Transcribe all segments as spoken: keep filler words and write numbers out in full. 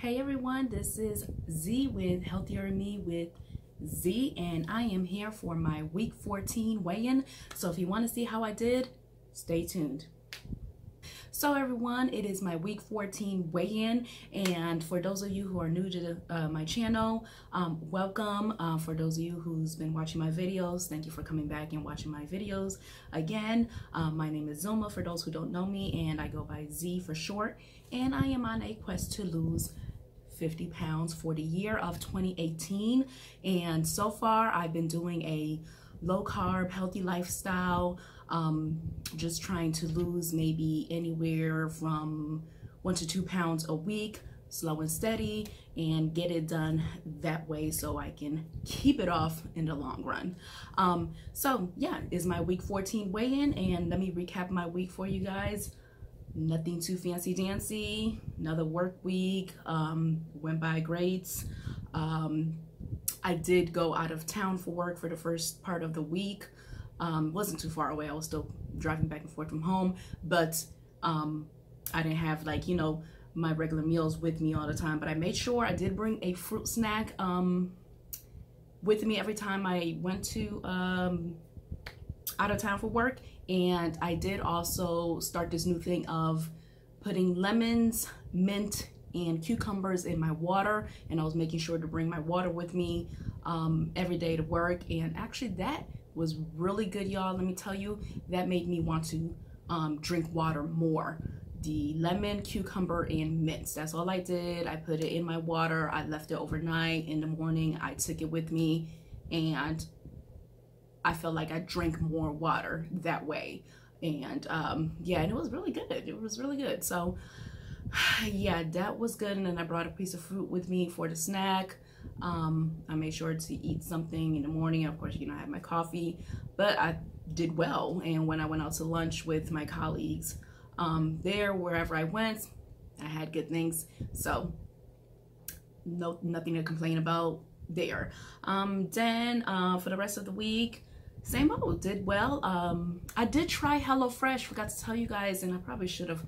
Hey everyone, this is Z with Healthier Me with Z, and I am here for my week fourteen weigh-in. So if you want to see how I did, stay tuned. So everyone, it is my week fourteen weigh-in, and for those of you who are new to the, uh, my channel, um, welcome. Uh, for those of you who's been watching my videos, thank you for coming back and watching my videos again. Uh, my name is Zilma, for those who don't know me, and I go by Z for short, and I am on a quest to lose fifty pounds for the year of twenty eighteen. And so far I've been doing a low carb healthy lifestyle, um, just trying to lose maybe anywhere from one to two pounds a week, slow and steady, and get it done that way so I can keep it off in the long run. Um, so yeah, is my week fourteen weigh-in, and let me recap my week for you guys. Nothing too fancy dancy, another work week, um, went by great. Um, I did go out of town for work for the first part of the week. Um, wasn't too far away, I was still driving back and forth from home, but um, I didn't have, like, you know, my regular meals with me all the time, but I made sure I did bring a fruit snack um, with me every time I went to um, out of town for work. And I did also start this new thing of putting lemons, mint, and cucumbers in my water. And I was making sure to bring my water with me um, every day to work. And actually that was really good, y'all. Let me tell you, that made me want to um, drink water more. The lemon, cucumber, and mints. That's all I did. I put it in my water. I left it overnight. In the morning, I took it with me, and I felt like I drank more water that way. And um, yeah, and it was really good. It was really good. So yeah, that was good. And then I brought a piece of fruit with me for the snack. Um, I made sure to eat something in the morning. Of course, you know, I had my coffee, but I did well. And when I went out to lunch with my colleagues um, there, wherever I went, I had good things. So no, nothing to complain about there. Um, then uh, for the rest of the week, same old, did well. Um, I did try Hello Fresh. Forgot to tell you guys, and I probably should have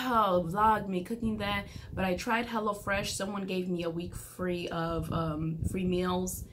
oh, vlogged me cooking that. But I tried Hello Fresh. Someone gave me a week free of um, free meals,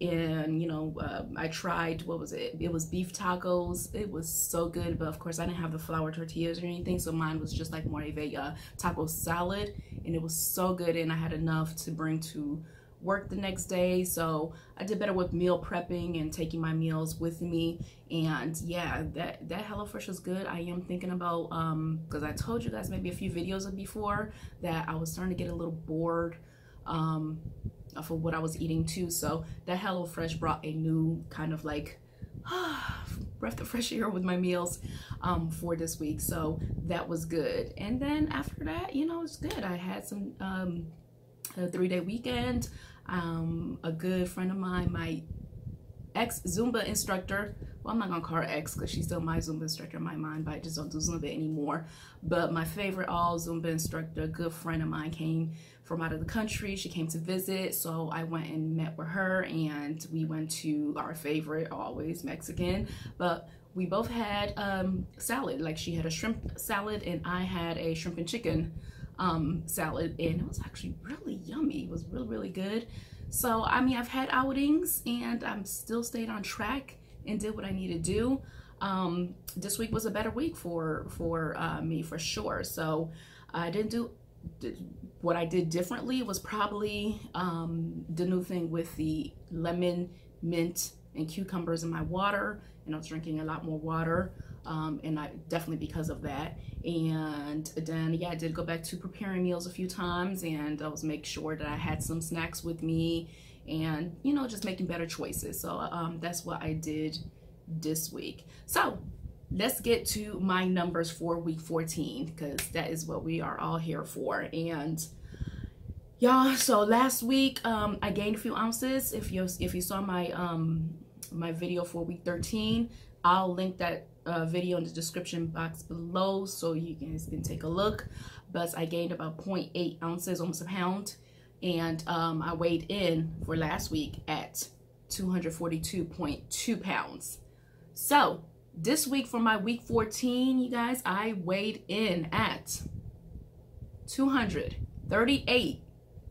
and you know, uh, I tried. What was it? It was beef tacos. It was so good, but of course, I didn't have the flour tortillas or anything, so mine was just like more of a uh, taco salad, and it was so good, and I had enough to bring to work the next day. So I did better with meal prepping and taking my meals with me. And yeah, that that HelloFresh was good. I am thinking about um because I told you guys maybe a few videos before that I was starting to get a little bored um of what I was eating too. So that HelloFresh brought a new kind of like breath of fresh air with my meals um for this week. So that was good. And then after that, you know, it's good. I had some um a three-day weekend. Um, a good friend of mine, my ex-Zumba instructor, well, I'm not gonna call her ex because she's still my Zumba instructor in my mind, but I just don't do Zumba anymore. But my favorite all Zumba instructor, good friend of mine, came from out of the country. She came to visit, so I went and met with her, and we went to our favorite, always Mexican, but we both had um, salad. Like, she had a shrimp salad, and I had a shrimp and chicken um salad, and it was actually really yummy. It was really, really good. So I mean, I've had outings, and I'm still stayed on track and did what I need to do. Um this week was a better week for for uh, me, for sure. So I didn't do what I did differently was probably um the new thing with the lemon, mint, and cucumbers in my water, and I was drinking a lot more water. Um, and I definitely because of that. And then yeah, I did go back to preparing meals a few times, and I was making sure that I had some snacks with me, and you know, just making better choices. So um, that's what I did this week. So let's get to my numbers for week fourteen, because that is what we are all here for. And y'all, so last week um, I gained a few ounces. If you if you saw my um, my video for week thirteen, I'll link that Uh, video in the description box below so you guys can take a look. But I gained about zero point eight ounces, almost a pound, and um, I weighed in for last week at two hundred forty-two point two pounds. So this week for my week fourteen, you guys, I weighed in at 200 thirty-eight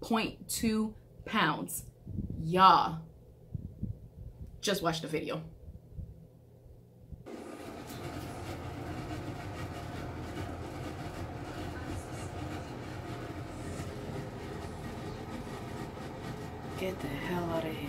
point two pounds. Y'all, just watch the video. Get the hell out of here.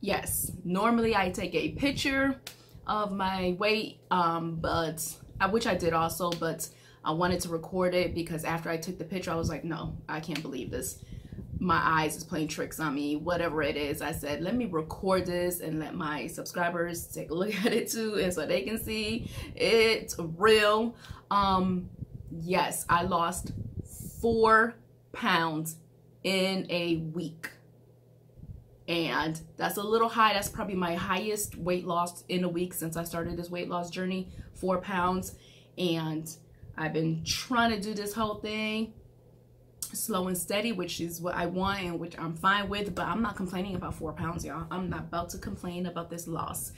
Yes, normally I take a picture of my weight, um, but I which I did also, but I wanted to record it because after I took the picture, I was like, no, I can't believe this. My eyes is playing tricks on me, whatever it is. I said, let me record this and let my subscribers take a look at it too, and so they can see it's real. Um, yes, I lost four pounds in a week. And that's a little high. That's probably my highest weight loss in a week since I started this weight loss journey, four pounds. And I've been trying to do this whole thing slow and steady, which is what I want and which I'm fine with, but I'm not complaining about four pounds, y'all. I'm not about to complain about this loss.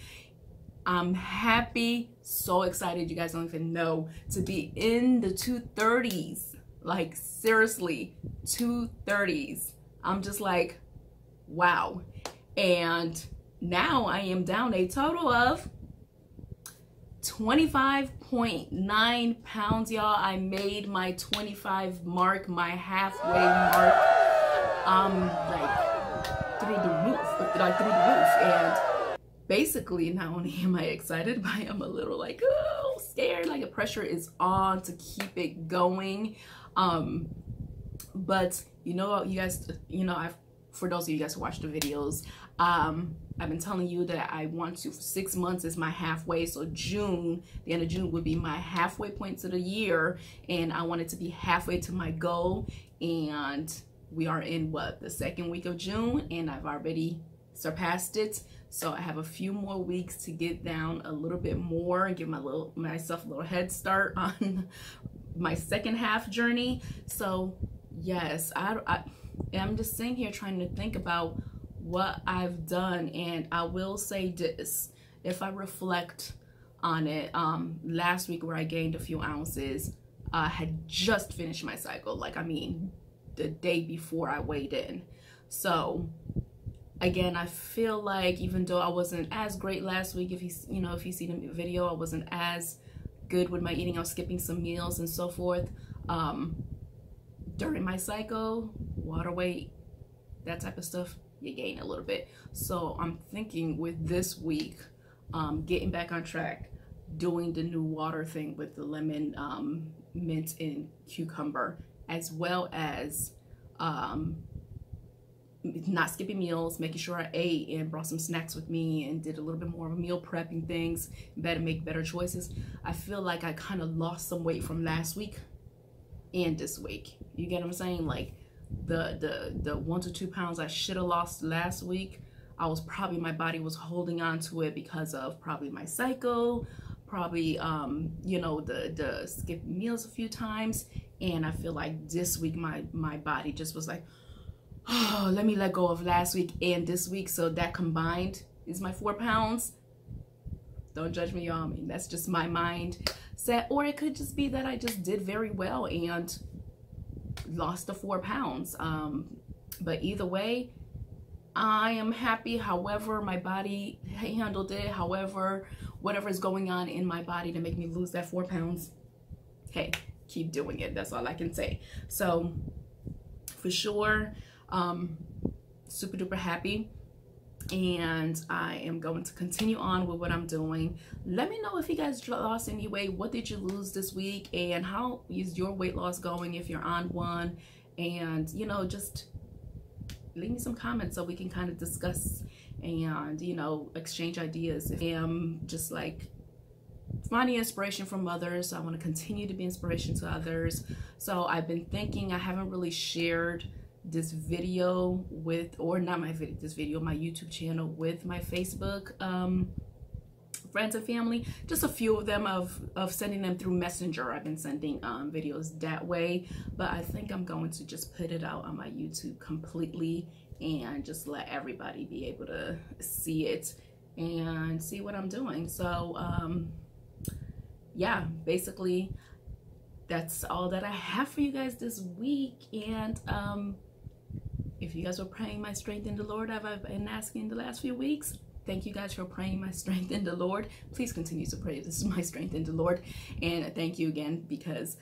I'm happy, so excited, you guys don't even know, to be in the two thirties. Like, seriously, two thirties. I'm just like, wow. And now I am down a total of twenty-five point nine pounds, y'all. I made my twenty-five mark, my halfway mark, um like through the roof, like through the roof. And basically, not only am I excited, but I am a little like, oh, scared, like the pressure is on to keep it going. Um but you know, you guys, you know, I've for those of you guys who watch the videos, um, I've been telling you that I want to, for six months is my halfway. So June, the end of June would be my halfway point to the year. And I want it to be halfway to my goal. And we are in what, the second week of June, and I've already surpassed it. So I have a few more weeks to get down a little bit more and give my little, myself a little head start on my second half journey. So yes, I, I And I'm just sitting here trying to think about what I've done. And I will say this, if I reflect on it, um, last week where I gained a few ounces, I uh, had just finished my cycle. Like, I mean, the day before I weighed in. So again, I feel like even though I wasn't as great last week, if you, you know, if you see the video, I wasn't as good with my eating. I was skipping some meals and so forth. Um, during my cycle, water weight, that type of stuff, you gain a little bit. So I'm thinking with this week, um, getting back on track, doing the new water thing with the lemon, um, mint and cucumber, as well as um, not skipping meals, making sure I ate and brought some snacks with me and did a little bit more of meal prepping things, better make better choices. I feel like I kind of lost some weight from last week and this week. You get what I'm saying? Like the the the one to two pounds I should have lost last week, I was probably, my body was holding on to it because of probably my cycle, probably um you know, the the skip meals a few times. And I feel like this week my my body just was like, oh, let me let go of last week and this week. So that combined is my four pounds. Don't judge me, y'all. I mean, that's just my mind set, or it could just be that I just did very well and lost the four pounds. Um, but either way, I am happy. However my body handled it, however, whatever is going on in my body to make me lose that four pounds, hey, keep doing it. That's all I can say. So for sure, um, super duper happy. And I am going to continue on with what I'm doing. Let me know if you guys lost any weight. What did you lose this week? And how is your weight loss going if you're on one? And, you know, just leave me some comments so we can kind of discuss and, you know, exchange ideas. If I am just like finding inspiration from others, so I want to continue to be inspiration to others. So I've been thinking, I haven't really shared this video with, or not my video, this video, my YouTube channel with my Facebook um, friends and family, just a few of them, of, of sending them through Messenger. I've been sending um, videos that way, but I think I'm going to just put it out on my YouTube completely and just let everybody be able to see it and see what I'm doing. So um, yeah, basically, that's all that I have for you guys this week. And um, if you guys were praying my strength in the Lord, I've been asking the last few weeks, thank you guys for praying my strength in the Lord. Please continue to pray. This is my strength in the Lord. And thank you again, because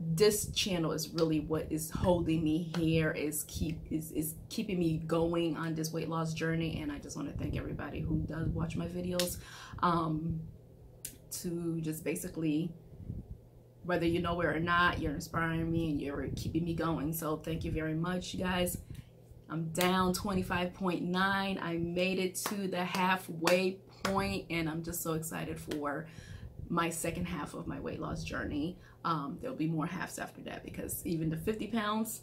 this channel is really what is holding me here, is keep is, is keeping me going on this weight loss journey. And I just want to thank everybody who does watch my videos, um, to just basically, whether you know it or not, you're inspiring me and you're keeping me going. So thank you very much, you guys. I'm down twenty-five point nine. I made it to the halfway point, and I'm just so excited for my second half of my weight loss journey. Um, there'll be more halves after that, because even the fifty pounds,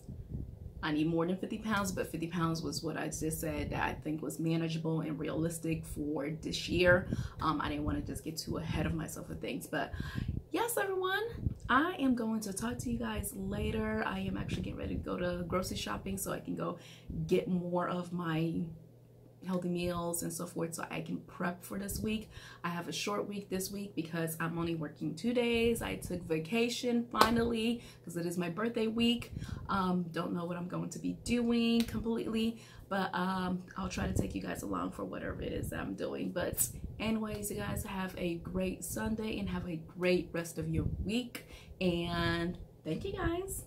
I need more than fifty pounds, but fifty pounds was what I just said that I think was manageable and realistic for this year. Um, I didn't want to just get too ahead of myself with things, but yes, everyone, I am going to talk to you guys later. I am actually getting ready to go to grocery shopping so I can go get more of my healthy meals and so forth, so I can prep for this week. I have a short week this week because I'm only working two days. I took vacation finally because it is my birthday week. Um, don't know what I'm going to be doing completely, but um, I'll try to take you guys along for whatever it is that I'm doing. But anyways, you guys have a great Sunday and have a great rest of your week. And thank you guys.